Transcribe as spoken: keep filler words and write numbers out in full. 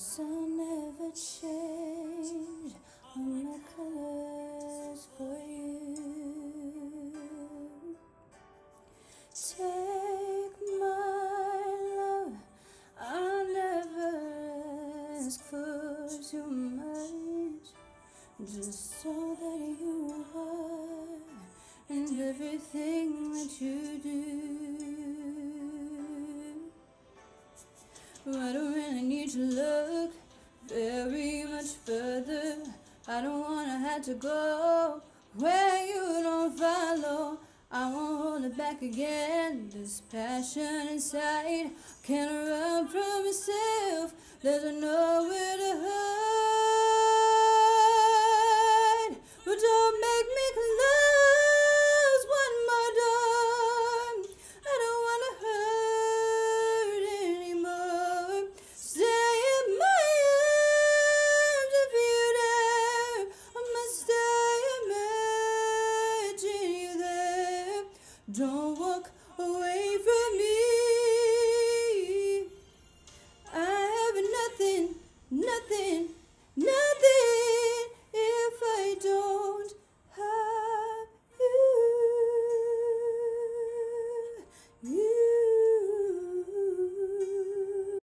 'Cause I never change on my colors for you. Take my love, I'll never ask for too much. Just all that you are and everything that you do. I don't really need to look very much further. I don't wanna have to go where you don't follow. I won't hold it back again. This passion inside can't run from myself. There's nowhere to hide. But don't make me close one more door. I don't wanna hurt anymore. Stay in my arms if you dare. I must stay, imagine you there. Don't want